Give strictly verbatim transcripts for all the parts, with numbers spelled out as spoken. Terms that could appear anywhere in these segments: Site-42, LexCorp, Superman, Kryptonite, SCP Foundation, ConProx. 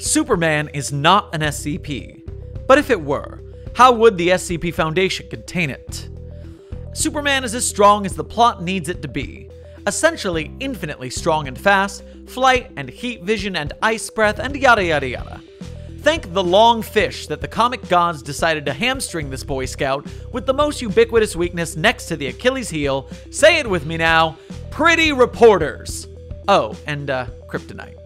Superman is not an S C P, but if it were, how would the S C P Foundation contain it? Superman is as strong as the plot needs it to be, essentially infinitely strong and fast, flight and heat vision and ice breath and yada yada yada. Thank the long fish that the comic gods decided to hamstring this Boy Scout with the most ubiquitous weakness next to the Achilles heel, say it with me now, pretty reporters! Oh, and uh, kryptonite.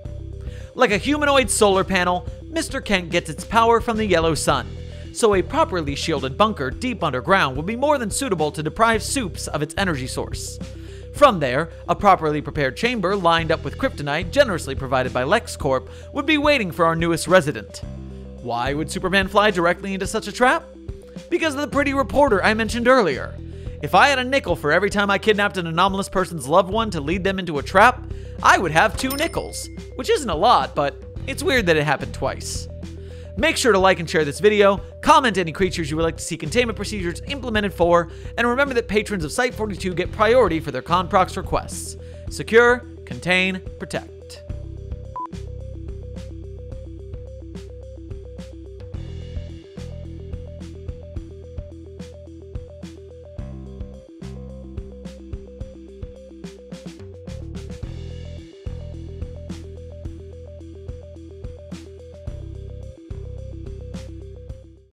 Like a humanoid solar panel, Mister Kent gets its power from the yellow sun, so a properly shielded bunker deep underground would be more than suitable to deprive Supes of its energy source. From there, a properly prepared chamber lined up with kryptonite generously provided by LexCorp would be waiting for our newest resident. Why would Superman fly directly into such a trap? Because of the pretty reporter I mentioned earlier. If I had a nickel for every time I kidnapped an anomalous person's loved one to lead them into a trap, I would have two nickels, which isn't a lot, but it's weird that it happened twice. Make sure to like and share this video, comment any creatures you would like to see containment procedures implemented for, and remember that patrons of Site forty-two get priority for their ConProx requests. Secure, contain, protect.